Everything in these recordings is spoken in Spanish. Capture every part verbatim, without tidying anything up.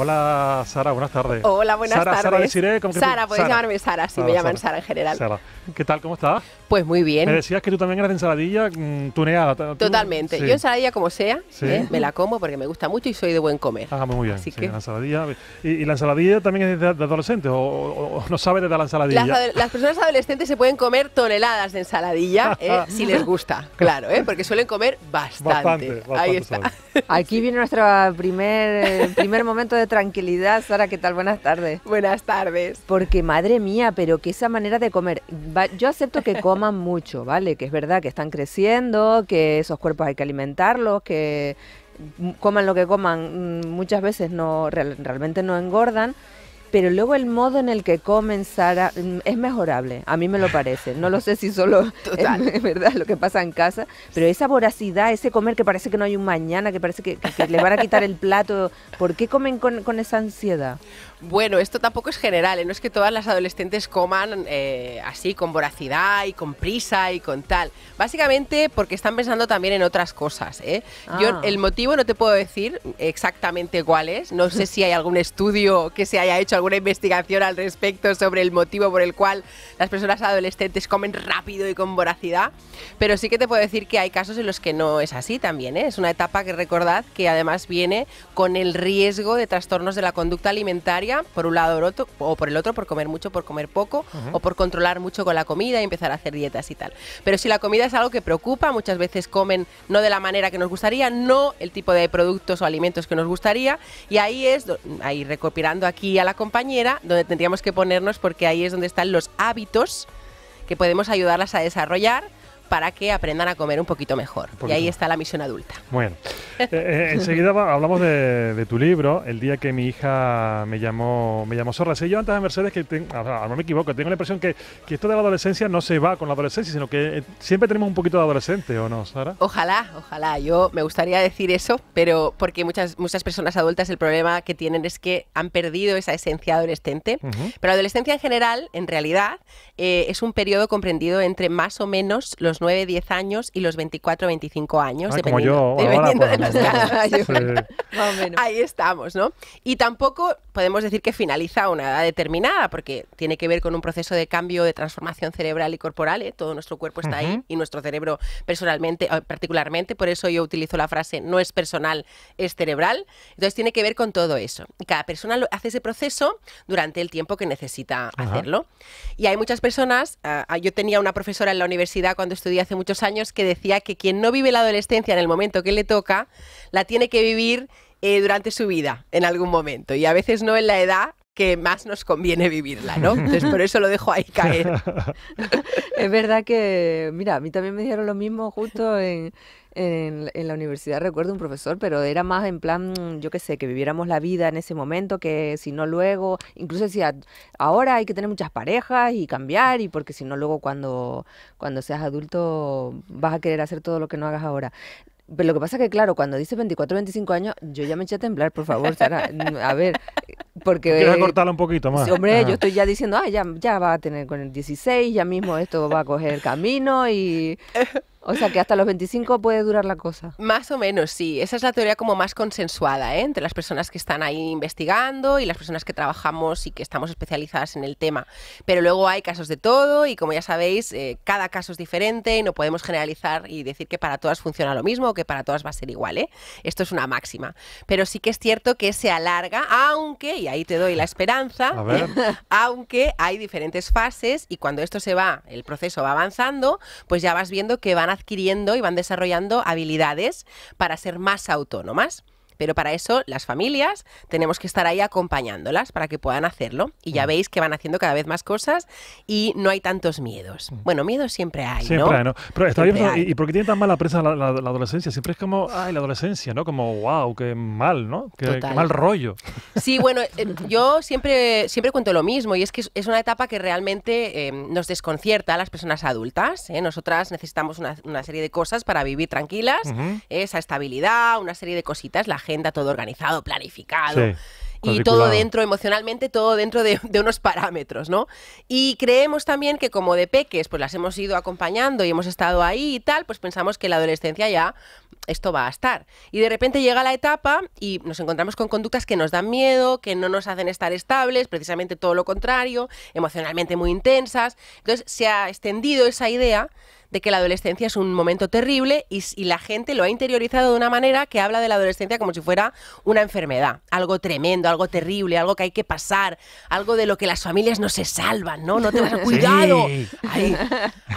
Hola, Sara, buenas tardes. Hola, buenas Sara, tardes. Sara Desirée, ¿cómo que Sara, puedes Sara? Llamarme Sara, sí, Sara, me llaman Sara, Sara en general. Sara, ¿qué tal? ¿Cómo estás? Pues muy bien. Me decías que tú también eras de ensaladilla mmm, tuneada. ¿Tú? Totalmente. Sí. Yo ensaladilla como sea, ¿sí? ¿eh? Me la como porque me gusta mucho y soy de buen comer. Ah, muy bien. Así sí, que... la ensaladilla. ¿Y, y la ensaladilla también es de, de adolescentes o, o, o no sabes de la ensaladilla? Las, las personas adolescentes se pueden comer toneladas de ensaladilla ¿eh? si les gusta, claro, ¿eh? porque suelen comer bastante. Bastante, bastante Ahí está. Sal. Aquí viene nuestro primer, primer momento de tranquilidad. Sara, ¿qué tal? Buenas tardes. Buenas tardes. Porque, madre mía, pero que esa manera de comer... Va, yo acepto que coman mucho, ¿vale? Que es verdad que están creciendo, que esos cuerpos hay que alimentarlos, que coman lo que coman, muchas veces no real, realmente no engordan, pero luego el modo en el que comen, Sara, es mejorable, a mí me lo parece. No lo sé si solo Total. Es, es verdad lo que pasa en casa, pero esa voracidad, ese comer que parece que no hay un mañana, que parece que, que, que les van a quitar el plato, ¿por qué comen con, con esa ansiedad? Bueno, esto tampoco es general, ¿eh? No es que todas las adolescentes coman eh, así, con voracidad y con prisa y con tal. Básicamente porque están pensando también en otras cosas, ¿eh? Ah. Yo el motivo no te puedo decir exactamente cuál es, no sé si hay algún estudio que se haya hecho, alguna investigación al respecto sobre el motivo por el cual las personas adolescentes comen rápido y con voracidad, pero sí que te puedo decir que hay casos en los que no es así también, ¿eh? Es una etapa que recordad que además viene con el riesgo de trastornos de la conducta alimentaria, por un lado otro, o por el otro, por comer mucho, por comer poco, uh-huh. o por controlar mucho con la comida y empezar a hacer dietas y tal. Pero si la comida es algo que preocupa, muchas veces comen no de la manera que nos gustaría, no el tipo de productos o alimentos que nos gustaría, y ahí es, ahí recopilando aquí a la compañera, donde tendríamos que ponernos, porque ahí es donde están los hábitos que podemos ayudarlas a desarrollar para que aprendan a comer un poquito mejor. Y ahí está la misión adulta. Bueno, eh, eh, enseguida va, hablamos de, de tu libro, El día que mi hija me llamó me llamó zorra. Sé yo antes a Mercedes que, ten, ah, no me equivoco, tengo la impresión que, que esto de la adolescencia no se va con la adolescencia, sino que eh, siempre tenemos un poquito de adolescente, ¿o no, Sara? Ojalá, ojalá. Yo me gustaría decir eso, pero porque muchas, muchas personas adultas el problema que tienen es que han perdido esa esencia adolescente. Uh-huh. Pero la adolescencia en general, en realidad, eh, es un periodo comprendido entre más o menos los nueve, diez años y los veinticuatro, veinticinco años, ah, dependiendo, como yo. Ahora, dependiendo pues, de los casos. Sí. Más o menos. Ahí estamos, ¿no? Y tampoco podemos decir que finaliza una edad determinada, porque tiene que ver con un proceso de cambio, de transformación cerebral y corporal, ¿eh? Todo nuestro cuerpo está uh-huh. ahí, y nuestro cerebro personalmente, particularmente, por eso yo utilizo la frase no es personal, es cerebral. Entonces tiene que ver con todo eso. Y cada persona lo, hace ese proceso durante el tiempo que necesita uh-huh. hacerlo. Y hay muchas personas, uh, yo tenía una profesora en la universidad cuando estudié hace muchos años que decía que quien no vive la adolescencia en el momento que le toca, la tiene que vivir eh, durante su vida en algún momento, y a veces no en la edad que más nos conviene vivirla, ¿no? Entonces por eso lo dejo ahí caer. Es verdad que, mira, a mí también me dijeron lo mismo justo en... En, en la universidad, recuerdo un profesor, pero era más en plan, yo qué sé, que viviéramos la vida en ese momento, que si no luego, incluso decía, ahora hay que tener muchas parejas y cambiar, y porque si no luego cuando, cuando seas adulto vas a querer hacer todo lo que no hagas ahora. Pero lo que pasa es que, claro, cuando dice veinticuatro, veinticinco años, yo ya me eché a temblar, por favor, Sara. A ver, porque... ¿Quieres cortarla un poquito más? Hombre, Ajá. yo estoy ya diciendo, ah, ya, ya va a tener con el dieciséis, ya mismo esto va a coger camino y... O sea, que hasta los veinticinco puede durar la cosa. Más o menos, sí. Esa es la teoría como más consensuada, ¿eh? Entre las personas que están ahí investigando y las personas que trabajamos y que estamos especializadas en el tema. Pero luego hay casos de todo y, como ya sabéis, eh, cada caso es diferente y no podemos generalizar y decir que para todas funciona lo mismo o que para todas va a ser igual, ¿eh? Esto es una máxima. Pero sí que es cierto que se alarga, aunque, y ahí te doy la esperanza, a ver. aunque hay diferentes fases y cuando esto se va, el proceso va avanzando, pues ya vas viendo que van adquiriendo y van desarrollando habilidades para ser más autónomas. Pero para eso las familias tenemos que estar ahí acompañándolas para que puedan hacerlo. Y ya veis que van haciendo cada vez más cosas y no hay tantos miedos. Bueno, miedos siempre hay, siempre ¿no? Hay, ¿no? Pero está bien, ¿y, ¿y por qué tiene tan mala prensa la, la, la adolescencia? Siempre es como, ay, la adolescencia, ¿no? Como, wow, qué mal, ¿no? Qué, qué mal rollo. Sí, bueno, eh, yo siempre, siempre cuento lo mismo y es que es una etapa que realmente eh, nos desconcierta a las personas adultas, ¿eh? Nosotras necesitamos una, una serie de cosas para vivir tranquilas, uh-huh. esa estabilidad, una serie de cositas, la gente todo organizado, planificado. Sí. y todo dentro, emocionalmente, todo dentro de, de unos parámetros, ¿no? Y creemos también que como de peques, pues las hemos ido acompañando y hemos estado ahí y tal, pues pensamos que en la adolescencia ya esto va a estar. Y de repente llega la etapa y nos encontramos con conductas que nos dan miedo, que no nos hacen estar estables, precisamente todo lo contrario, emocionalmente muy intensas. Entonces se ha extendido esa idea de que la adolescencia es un momento terrible y, y la gente lo ha interiorizado de una manera que habla de la adolescencia como si fuera una enfermedad, algo tremendo, algo terrible, algo que hay que pasar, algo de lo que las familias no se salvan, ¿no? No te vas a... ¡Cuidado! Sí. Ay,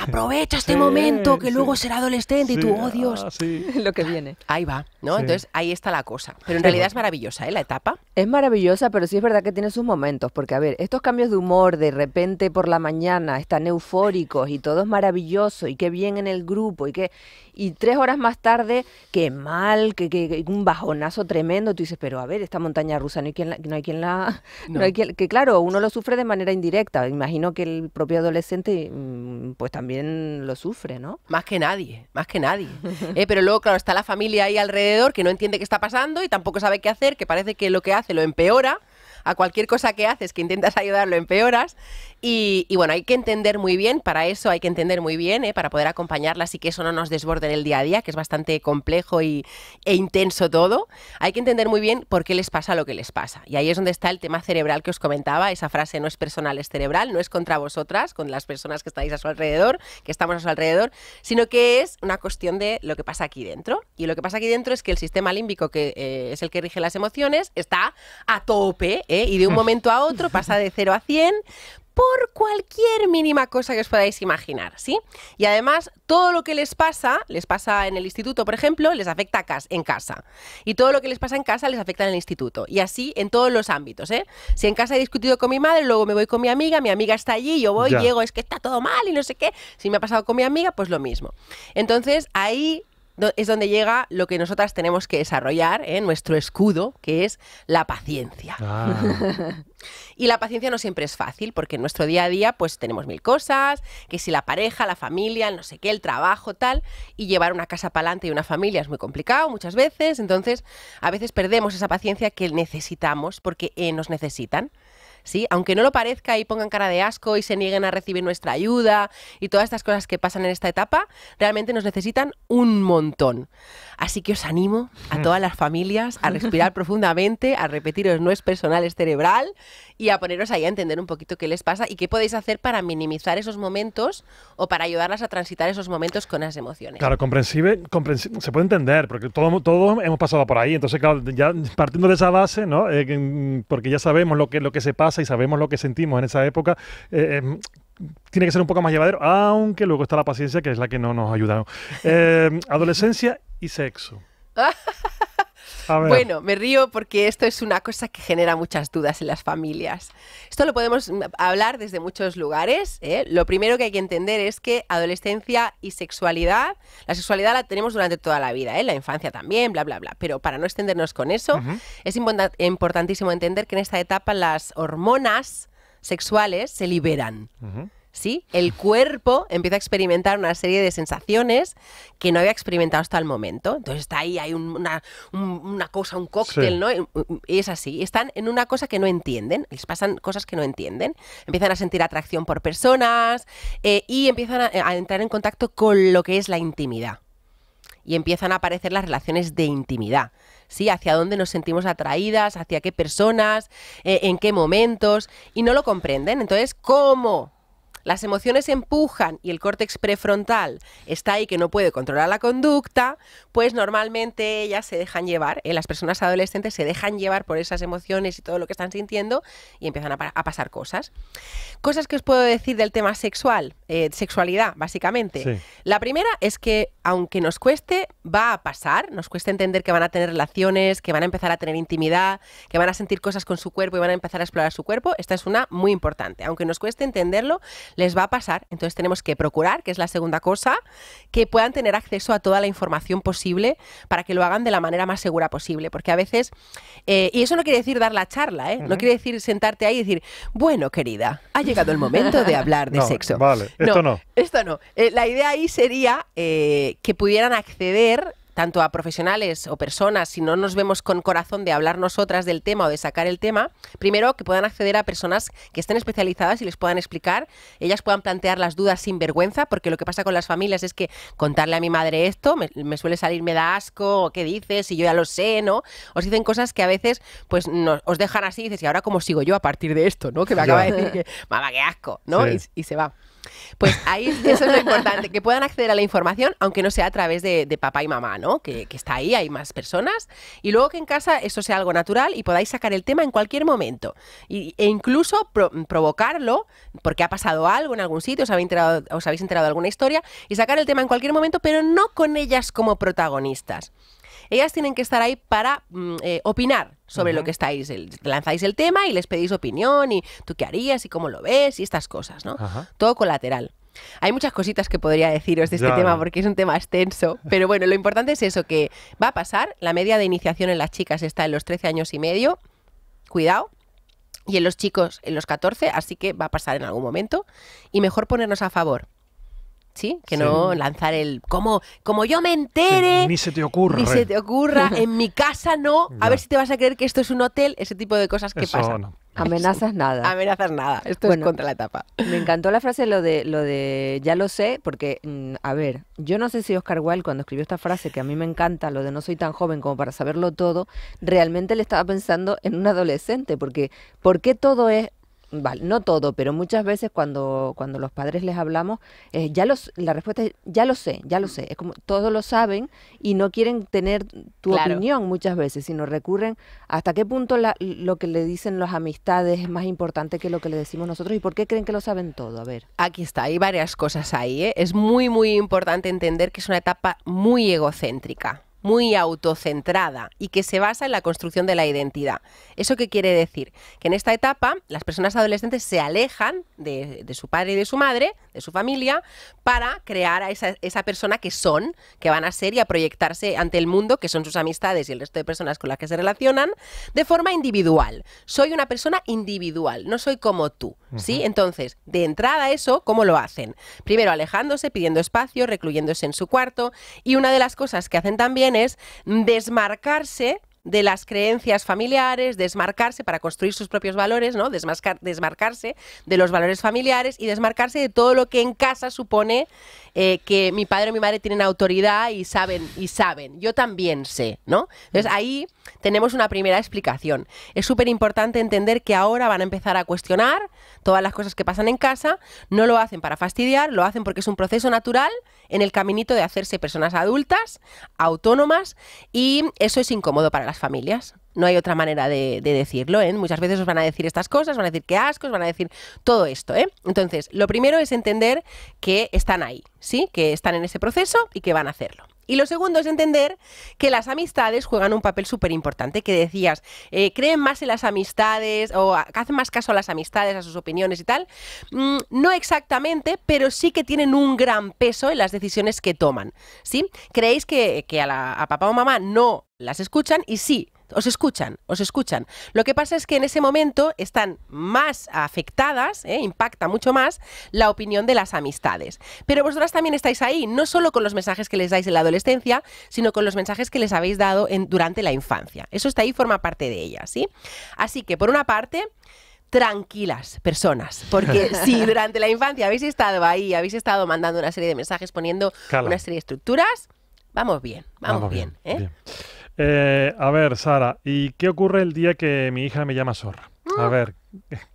aprovecha este sí, momento que sí. luego será adolescente sí, y tú, oh Dios, ah, sí. lo que viene. Ahí va, ¿no? Sí. Entonces ahí está la cosa. Pero en realidad es maravillosa, ¿eh? La etapa. Es maravillosa, pero sí es verdad que tiene sus momentos, porque a ver, estos cambios de humor, de repente por la mañana están eufóricos y todo es maravilloso y que qué bien en el grupo y que y tres horas más tarde, qué mal, que, que, que un bajonazo tremendo. Tú dices, pero a ver, esta montaña rusa no hay quien la, no hay quien la no. No hay quien, que claro, uno lo sufre de manera indirecta. Imagino que el propio adolescente pues también lo sufre, ¿no? Más que nadie, más que nadie. eh, pero luego, claro, está la familia ahí alrededor que no entiende qué está pasando y tampoco sabe qué hacer, que parece que lo que hace lo empeora. A cualquier cosa que haces, que intentas ayudarlo, empeoras. Y, y bueno, hay que entender muy bien, para eso hay que entender muy bien, ¿eh? Para poder acompañarla, así que eso no nos desborde en el día a día, que es bastante complejo y, e intenso todo. Hay que entender muy bien por qué les pasa lo que les pasa. Y ahí es donde está el tema cerebral que os comentaba, esa frase no es personal, es cerebral, no es contra vosotras, con las personas que estáis a su alrededor, que estamos a su alrededor, sino que es una cuestión de lo que pasa aquí dentro. Y lo que pasa aquí dentro es que el sistema límbico, que eh, es el que rige las emociones, está a tope, ¿eh? Y de un momento a otro pasa de cero a cien por cualquier mínima cosa que os podáis imaginar, ¿sí? Y además, todo lo que les pasa, les pasa en el instituto, por ejemplo, les afecta en casa. Y todo lo que les pasa en casa les afecta en el instituto. Y así en todos los ámbitos, ¿eh? Si en casa he discutido con mi madre, luego me voy con mi amiga, mi amiga está allí, yo voy, ya. llego, es que está todo mal y no sé qué. Si me ha pasado con mi amiga, pues lo mismo. Entonces, ahí es donde llega lo que nosotras tenemos que desarrollar, ¿eh? Nuestro escudo, que es la paciencia. Ah. Y la paciencia no siempre es fácil, porque en nuestro día a día pues tenemos mil cosas, que si la pareja, la familia, el no sé qué, el trabajo, tal, y llevar una casa para adelante y una familia es muy complicado muchas veces, entonces a veces perdemos esa paciencia que necesitamos, porque eh, nos necesitan. Sí, aunque no lo parezca y pongan cara de asco y se nieguen a recibir nuestra ayuda y todas estas cosas que pasan en esta etapa, realmente nos necesitan un montón. Así que os animo a todas las familias a respirar profundamente, a repetiros no es personal, es cerebral, y a poneros ahí a entender un poquito qué les pasa y qué podéis hacer para minimizar esos momentos o para ayudarlas a transitar esos momentos con las emociones. Claro, comprensible, comprensible se puede entender, porque todos todo hemos pasado por ahí. Entonces, claro, ya partiendo de esa base, ¿no? Eh, porque ya sabemos lo que, lo que se pasa y sabemos lo que sentimos en esa época, eh, eh, tiene que ser un poco más llevadero, aunque luego está la paciencia, que es la que no nos ayuda. Eh, adolescencia y sexo. Bueno, me río porque esto es una cosa que genera muchas dudas en las familias. Esto lo podemos hablar desde muchos lugares, ¿eh? Lo primero que hay que entender es que adolescencia y sexualidad, la sexualidad la tenemos durante toda la vida, ¿eh? La infancia también, bla, bla, bla. Pero para no extendernos con eso, uh-huh. es importantísimo entender que en esta etapa las hormonas sexuales se liberan. Uh-huh. ¿Sí? El cuerpo empieza a experimentar una serie de sensaciones que no había experimentado hasta el momento. Entonces está ahí, hay un, una, un, una cosa, un cóctel, sí. ¿no? Y es así. Están en una cosa que no entienden, les pasan cosas que no entienden. Empiezan a sentir atracción por personas eh, y empiezan a, a entrar en contacto con lo que es la intimidad. Y empiezan a aparecer las relaciones de intimidad, ¿sí? Hacia dónde nos sentimos atraídas, hacia qué personas, eh, en qué momentos, y no lo comprenden. Entonces, ¿cómo? Las emociones empujan y el córtex prefrontal está ahí que no puede controlar la conducta, pues normalmente ellas se dejan llevar, ¿eh? Las personas adolescentes se dejan llevar por esas emociones y todo lo que están sintiendo y empiezan a, pa a pasar cosas. Cosas que os puedo decir del tema sexual, eh, sexualidad, básicamente. Sí. La primera es que, aunque nos cueste, va a pasar, nos cuesta entender que van a tener relaciones, que van a empezar a tener intimidad, que van a sentir cosas con su cuerpo y van a empezar a explorar su cuerpo. Esta es una muy importante. Aunque nos cueste entenderlo, les va a pasar, entonces tenemos que procurar, que es la segunda cosa, que puedan tener acceso a toda la información posible para que lo hagan de la manera más segura posible, porque a veces, eh, y eso no quiere decir dar la charla, ¿eh? Uh-huh. No quiere decir sentarte ahí y decir, bueno, querida, ha llegado el momento de hablar de no, sexo. Vale, esto no. no. Esto no. Eh, la idea ahí sería eh, que pudieran acceder tanto a profesionales o personas, si no nos vemos con corazón de hablar nosotras del tema o de sacar el tema, primero que puedan acceder a personas que estén especializadas y les puedan explicar, ellas puedan plantear las dudas sin vergüenza, porque lo que pasa con las familias es que contarle a mi madre esto, me, me suele salir, me da asco, o qué dices, y yo ya lo sé, ¿no? Os dicen cosas que a veces pues nos, os dejan así y dices, ¿y ahora cómo sigo yo a partir de esto? ¿No? Que me acaba de decir que, mamá, qué asco, ¿no? Sí. Y, y se va. Pues ahí eso es lo importante, que puedan acceder a la información, aunque no sea a través de, de papá y mamá, ¿no? Que, que está ahí, hay más personas, y luego que en casa eso sea algo natural y podáis sacar el tema en cualquier momento y, e incluso pro, provocarlo porque ha pasado algo en algún sitio, os habéis enterado, os habéis enterado de alguna historia, y sacar el tema en cualquier momento, pero no con ellas como protagonistas. Ellas tienen que estar ahí para eh, opinar sobre uh-huh. lo que estáis, el, lanzáis el tema y les pedís opinión y tú qué harías y cómo lo ves y estas cosas, ¿no? Uh-huh. Todo colateral. Hay muchas cositas que podría deciros de este ya. tema porque es un tema extenso, pero bueno, lo importante es eso, que va a pasar, la media de iniciación en las chicas está en los trece años y medio, cuidado, y en los chicos en los catorce, así que va a pasar en algún momento y mejor ponernos a favor. Sí, que no sí. lanzar el como, como yo me entere, sí, ni se te ocurra, ni se te ocurra, en mi casa no, a ya. ver si te vas a creer que esto es un hotel, ese tipo de cosas que Eso pasan. No. Amenazas nada. Amenazas nada. Esto bueno, es contra la etapa. Me encantó la frase lo de lo de ya lo sé, porque, mm, a ver, yo no sé si Oscar Wilde, cuando escribió esta frase, que a mí me encanta, lo de no soy tan joven como para saberlo todo, realmente le estaba pensando en un adolescente, porque ¿por qué todo es... Vale, no todo, pero muchas veces cuando, cuando los padres les hablamos, eh, ya los, la respuesta es ya lo sé, ya lo sé. Es como todos lo saben y no quieren tener tu claro. opinión muchas veces, sino recurren hasta qué punto la, lo que le dicen las amistades es más importante que lo que le decimos nosotros y por qué creen que lo saben todo. A ver. Aquí está, hay varias cosas ahí, ¿eh? Es muy, muy importante entender que es una etapa muy egocéntrica, muy autocentrada y que se basa en la construcción de la identidad. ¿Eso qué quiere decir? Que en esta etapa las personas adolescentes se alejan de, de su padre y de su madre, de su familia, para crear a esa, esa persona que son, que van a ser y a proyectarse ante el mundo, que son sus amistades y el resto de personas con las que se relacionan, de forma individual. Soy una persona individual, no soy como tú, ¿sí? Uh-huh. Entonces, de entrada eso, ¿cómo lo hacen? Primero alejándose, pidiendo espacio, recluyéndose en su cuarto, y una de las cosas que hacen también es desmarcarse de las creencias familiares, desmarcarse para construir sus propios valores, ¿no? Desmascar, desmarcarse de los valores familiares y desmarcarse de todo lo que en casa supone eh, que mi padre o mi madre tienen autoridad y saben, y saben. Yo también sé, ¿no? Entonces ahí tenemos una primera explicación. Es súper importante entender que ahora van a empezar a cuestionar todas las cosas que pasan en casa. No lo hacen para fastidiar, lo hacen porque es un proceso natural en el caminito de hacerse personas adultas, autónomas, y eso es incómodo para las familias. No hay otra manera de, de decirlo, ¿eh? Muchas veces os van a decir estas cosas, van a decir que asco, os van a decir todo esto, ¿eh? Entonces, lo primero es entender que están ahí, ¿sí? Que están en ese proceso y que van a hacerlo. Y lo segundo es entender que las amistades juegan un papel súper importante, que decías, eh, creen más en las amistades o hacen más caso a las amistades, a sus opiniones y tal. Mm, no exactamente, pero sí que tienen un gran peso en las decisiones que toman, ¿sí? Creéis que, que a, la, a papá o mamá no las escuchan y sí, os escuchan, os escuchan. Lo que pasa es que en ese momento están más afectadas, ¿eh? Impacta mucho más la opinión de las amistades. Pero vosotras también estáis ahí, no solo con los mensajes que les dais en la adolescencia, sino con los mensajes que les habéis dado en, durante la infancia. Eso está ahí, forma parte de ellas, ¿sí? Así que, por una parte... tranquilas, personas, porque si durante la infancia habéis estado ahí, habéis estado mandando una serie de mensajes, poniendo Cala. una serie de estructuras, vamos bien, vamos, vamos bien, bien, ¿eh? bien. Eh, a ver, Sara, ¿y qué ocurre el día que mi hija me llama zorra? A ver,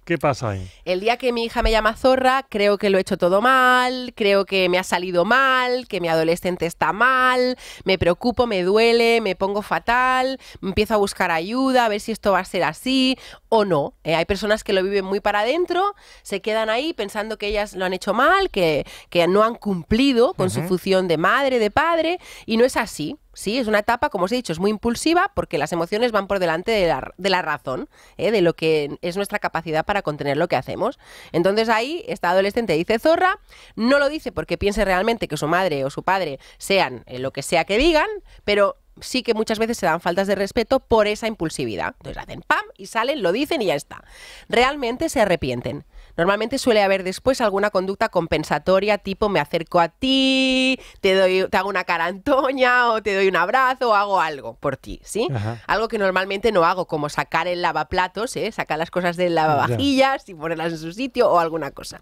¿qué pasa ahí? El día que mi hija me llama zorra, creo que lo he hecho todo mal, creo que me ha salido mal, que mi adolescente está mal, me preocupo, me duele, me pongo fatal, empiezo a buscar ayuda, a ver si esto va a ser así o no. Eh, hay personas que lo viven muy para adentro, se quedan ahí pensando que ellas lo han hecho mal, que, que no han cumplido con uh-huh. su función de madre, de padre, y no es así. Sí, es una etapa, como os he dicho, es muy impulsiva porque las emociones van por delante de la, de la razón, ¿eh? De lo que es nuestra capacidad para contener lo que hacemos. Entonces ahí esta adolescente dice zorra, no lo dice porque piense realmente que su madre o su padre sean eh, lo que sea que digan, pero sí que muchas veces se dan faltas de respeto por esa impulsividad. Entonces hacen pam y salen, lo dicen y ya está. Realmente se arrepienten. Normalmente suele haber después alguna conducta compensatoria, tipo me acerco a ti, te doy, te hago una cara antoña, o te doy un abrazo, o hago algo por ti, ¿sí? Ajá. Algo que normalmente no hago, como sacar el lavaplatos, ¿eh? Sacar las cosas del lavavajillas ya. y ponerlas en su sitio o alguna cosa.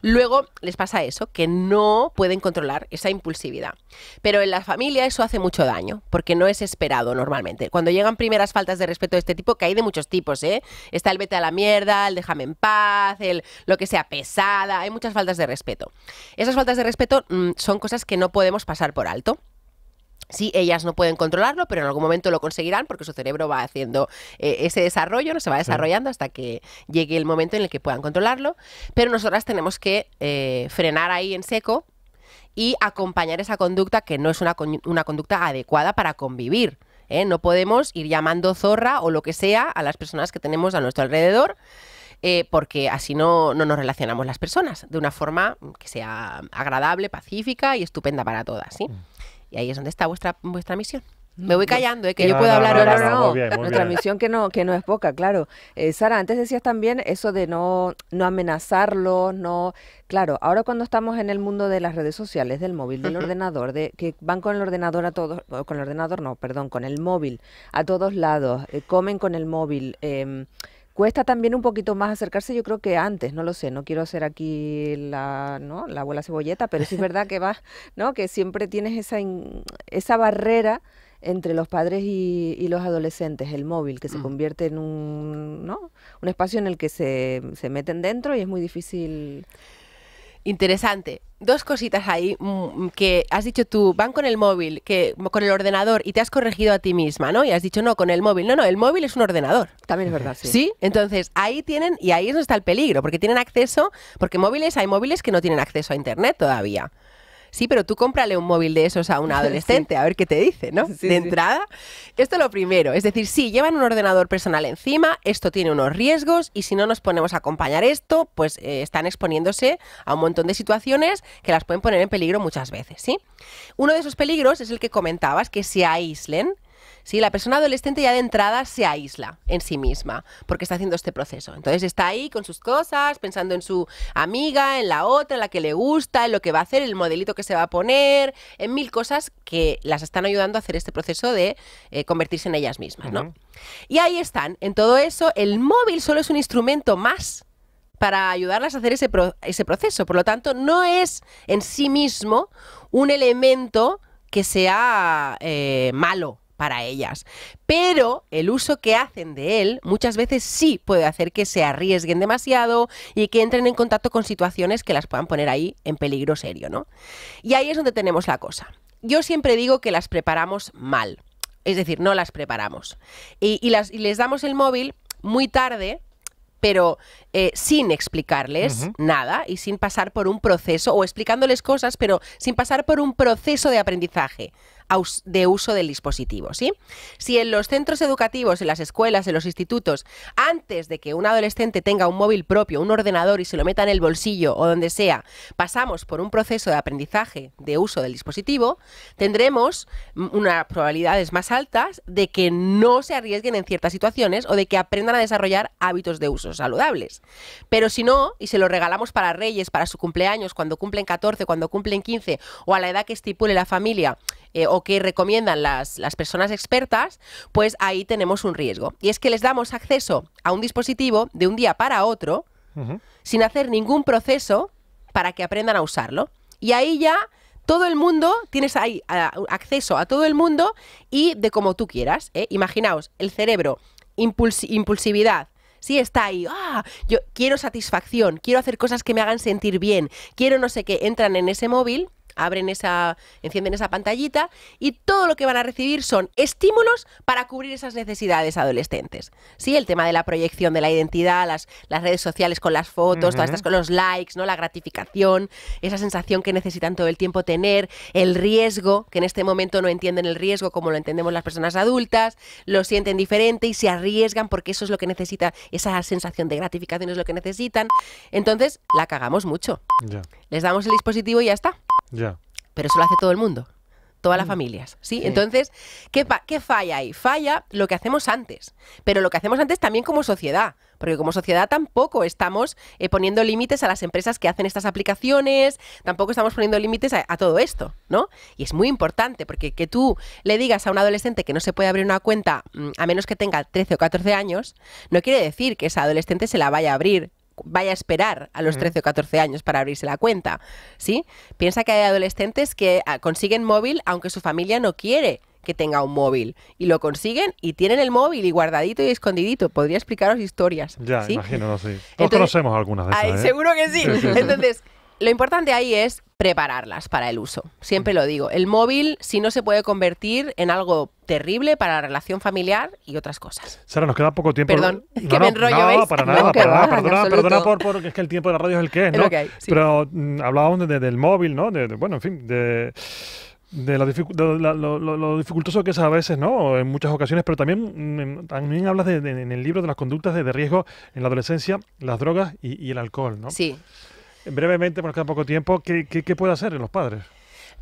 Luego les pasa eso, que no pueden controlar esa impulsividad. Pero en la familia eso hace mucho daño, porque no es esperado normalmente. Cuando llegan primeras faltas de respeto de este tipo, que hay de muchos tipos, ¿eh? Está el vete a la mierda, el déjame en paz, el lo que sea, pesada, hay muchas faltas de respeto. Esas faltas de respeto mmm, son cosas que no podemos pasar por alto. Sí, ellas no pueden controlarlo, pero en algún momento lo conseguirán porque su cerebro va haciendo eh, ese desarrollo, no se va desarrollando hasta que llegue el momento en el que puedan controlarlo. Pero nosotras tenemos que eh, frenar ahí en seco y acompañar esa conducta que no es una, una conducta adecuada para convivir. ¿eh? No podemos ir llamando zorra o lo que sea a las personas que tenemos a nuestro alrededor. Eh, porque así no, no nos relacionamos las personas de una forma que sea agradable, pacífica y estupenda para todas, ¿sí? Y ahí es donde está vuestra, vuestra misión. Me voy callando, ¿eh? que no, yo puedo no, hablar ahora. No, no, no, no. Muy bien, muy Nuestra bien. misión que no, que no es poca, claro. Eh, Sara, antes decías también eso de no, no amenazarlo, no... Claro, ahora cuando estamos en el mundo de las redes sociales, del móvil, del uh-huh. ordenador, de que van con el ordenador a todos... Con el ordenador no, perdón, con el móvil a todos lados, eh, comen con el móvil... Eh, Cuesta también un poquito más acercarse, yo creo que antes, no lo sé, no quiero hacer aquí la, ¿no? la abuela cebolleta, pero sí es verdad que vas, ¿no? que siempre tienes esa, in, esa barrera entre los padres y, y los adolescentes, el móvil, que se convierte en un, ¿no? un espacio en el que se, se meten dentro y es muy difícil... Interesante. Dos cositas ahí que has dicho tú, van con el móvil, que con el ordenador, y te has corregido a ti misma, ¿no? Y has dicho, no, con el móvil. No, no, el móvil es un ordenador. También es verdad, sí. Sí, entonces ahí tienen, y ahí es donde está el peligro, porque tienen acceso, porque móviles, hay móviles que no tienen acceso a internet todavía. Sí, pero tú cómprale un móvil de esos a un adolescente, sí. a ver qué te dice, ¿no? Sí, de entrada. Sí. Esto es lo primero. Es decir, sí, llevan un ordenador personal encima, esto tiene unos riesgos y si no nos ponemos a acompañar esto, pues eh, están exponiéndose a un montón de situaciones que las pueden poner en peligro muchas veces, ¿sí? Uno de esos peligros es el que comentabas, que se aíslen. Sí, la persona adolescente ya de entrada se aísla en sí misma porque está haciendo este proceso. Entonces está ahí con sus cosas, pensando en su amiga, en la otra, en la que le gusta, en lo que va a hacer, el modelito que se va a poner, en mil cosas que las están ayudando a hacer este proceso de eh, convertirse en ellas mismas, ¿no? Uh-huh. Y ahí están, en todo eso, el móvil solo es un instrumento más para ayudarlas a hacer ese, pro- ese proceso. Por lo tanto, no es en sí mismo un elemento que sea eh, malo para ellas, pero el uso que hacen de él muchas veces sí puede hacer que se arriesguen demasiado y que entren en contacto con situaciones que las puedan poner ahí en peligro serio, ¿no? Y ahí es donde tenemos la cosa. Yo siempre digo que las preparamos mal, es decir, no las preparamos y, y, las, y les damos el móvil muy tarde, pero eh, sin explicarles uh-huh. nada y sin pasar por un proceso, o explicándoles cosas, pero sin pasar por un proceso de aprendizaje de uso del dispositivo, ¿sí? Si en los centros educativos, en las escuelas, en los institutos, antes de que un adolescente tenga un móvil propio, un ordenador y se lo meta en el bolsillo o donde sea, pasamos por un proceso de aprendizaje de uso del dispositivo, tendremos unas probabilidades más altas de que no se arriesguen en ciertas situaciones o de que aprendan a desarrollar hábitos de uso saludables. Pero si no, y se lo regalamos para Reyes, para su cumpleaños, cuando cumplen catorce, cuando cumplen quince o a la edad que estipule la familia, eh, o que recomiendan las, las personas expertas, pues ahí tenemos un riesgo. Y es que les damos acceso a un dispositivo de un día para otro, uh-huh. sin hacer ningún proceso para que aprendan a usarlo. Y ahí ya todo el mundo, tienes ahí a, acceso a todo el mundo y de como tú quieras, ¿eh? Imaginaos, el cerebro, impulsi- impulsividad, sí, está ahí, ah, yo quiero satisfacción, quiero hacer cosas que me hagan sentir bien, quiero no sé qué, entran en ese móvil, abren esa, encienden esa pantallita y todo lo que van a recibir son estímulos para cubrir esas necesidades adolescentes. Sí, el tema de la proyección de la identidad, las, las redes sociales con las fotos, uh-huh. todas estas con los likes, ¿no? La gratificación, esa sensación que necesitan todo el tiempo tener, el riesgo, que en este momento no entienden el riesgo como lo entendemos las personas adultas, lo sienten diferente y se arriesgan porque eso es lo que necesitan, esa sensación de gratificación es lo que necesitan. Entonces, la cagamos mucho. Yeah. Les damos el dispositivo y ya está. Yeah. Pero eso lo hace todo el mundo. todas las familias, ¿sí? Sí. Entonces, ¿qué, pa ¿qué falla ahí? Falla lo que hacemos antes, pero lo que hacemos antes también como sociedad, porque como sociedad tampoco estamos eh, poniendo límites a las empresas que hacen estas aplicaciones, tampoco estamos poniendo límites a, a todo esto, ¿no? Y es muy importante, porque que tú le digas a un adolescente que no se puede abrir una cuenta a menos que tenga trece o catorce años, no quiere decir que ese adolescente se la vaya a abrir, vaya a esperar a los trece o catorce años para abrirse la cuenta, ¿sí? Piensa que hay adolescentes que consiguen móvil aunque su familia no quiere que tenga un móvil, y lo consiguen y tienen el móvil y guardadito y escondidito. Podría explicaros historias. Ya, ¿sí? Imagino, sí. Todos Entonces, conocemos algunas de esas, ay, ¿eh? Seguro que sí. Sí, sí, sí. Entonces, lo importante ahí es prepararlas para el uso. Siempre lo digo. El móvil, si no se puede convertir en algo terrible para la relación familiar y otras cosas. Sara, nos queda poco tiempo. Perdón, no, que no, me enrollo, no, ¿veis? No, para nada, no, para nada. Perdona, perdona por, por, es que el tiempo de la radio es el que es, ¿no? Es lo que hay, sí. Pero mm, hablábamos de, de, del móvil, ¿no? De, de, bueno, en fin, de... De, la dificu de la, lo, lo, lo dificultoso que es a veces, ¿no? En muchas ocasiones, pero también, también hablas de, de, en el libro de las conductas de, de riesgo en la adolescencia, las drogas y, y el alcohol, ¿no? Sí. Brevemente, porque queda poco tiempo, ¿qué, qué, qué puede hacer los padres?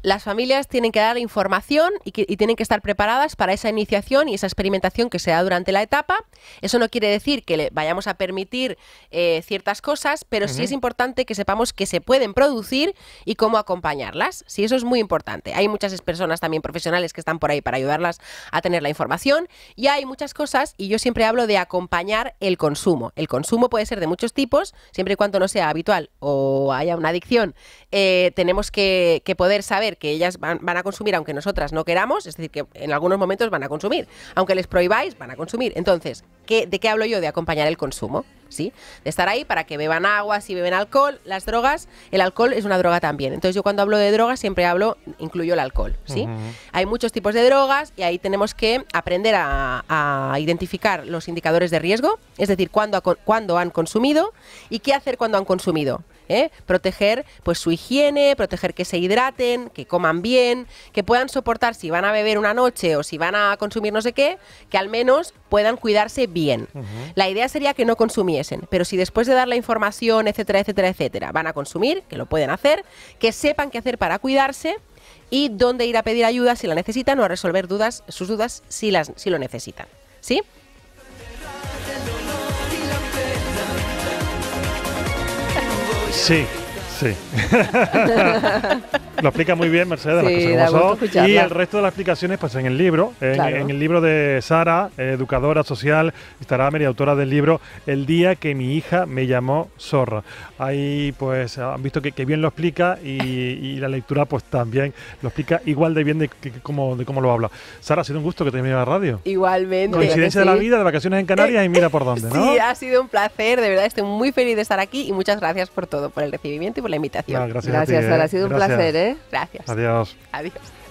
Las familias tienen que dar información y, que, y tienen que estar preparadas para esa iniciación y esa experimentación que se da durante la etapa. Eso no quiere decir que le vayamos a permitir eh, ciertas cosas, pero sí es importante que sepamos que se pueden producir y cómo acompañarlas. Sí, eso es muy importante. Hay muchas personas también profesionales que están por ahí para ayudarlas a tener la información. Y hay muchas cosas, y yo siempre hablo de acompañar el consumo. El consumo puede ser de muchos tipos, siempre y cuando no sea habitual o haya una adicción. Eh, tenemos que, que poder saber que ellas van, van a consumir aunque nosotras no queramos, es decir, que en algunos momentos van a consumir. Aunque les prohibáis, van a consumir. Entonces, ¿qué, ¿de qué hablo yo? De acompañar el consumo, ¿sí? De estar ahí para que beban agua, si beben alcohol, las drogas. El alcohol es una droga también. Entonces, yo cuando hablo de drogas siempre hablo, incluyo el alcohol, ¿sí? Uh-huh. Hay muchos tipos de drogas y ahí tenemos que aprender a, a identificar los indicadores de riesgo, es decir, cuándo, cuándo han consumido y qué hacer cuando han consumido. ¿Eh? Proteger pues su higiene, proteger que se hidraten, que coman bien, que puedan soportar si van a beber una noche o si van a consumir no sé qué, que al menos puedan cuidarse bien. Uh-huh. La idea sería que no consumiesen, pero si después de dar la información, etcétera, etcétera, etcétera, van a consumir, que lo pueden hacer, que sepan qué hacer para cuidarse y dónde ir a pedir ayuda si la necesitan o a resolver dudas, sus dudas si, las, si lo necesitan. ¿Sí? Sí, sí. Lo explica muy bien Mercedes, sí, las cosas como y el resto de las explicaciones pues en el libro, en, claro. en el libro de Sara, educadora social, estará media autora del libro El día que mi hija me llamó zorra. Ahí pues han visto que, que bien lo explica y, y la lectura pues también lo explica igual de bien de, de, de, cómo, de cómo lo habla. Sara, ha sido un gusto que te hayas venido a la radio. Igualmente. Coincidencia sí. de la vida, de vacaciones en Canarias y mira por dónde, ¿no? Sí, ha sido un placer, de verdad estoy muy feliz de estar aquí y muchas gracias por todo, por el recibimiento y por la invitación. No, gracias, gracias a ti, Sara, eh. ha sido gracias. un placer, ¿eh? Gracias. Adiós. Adiós.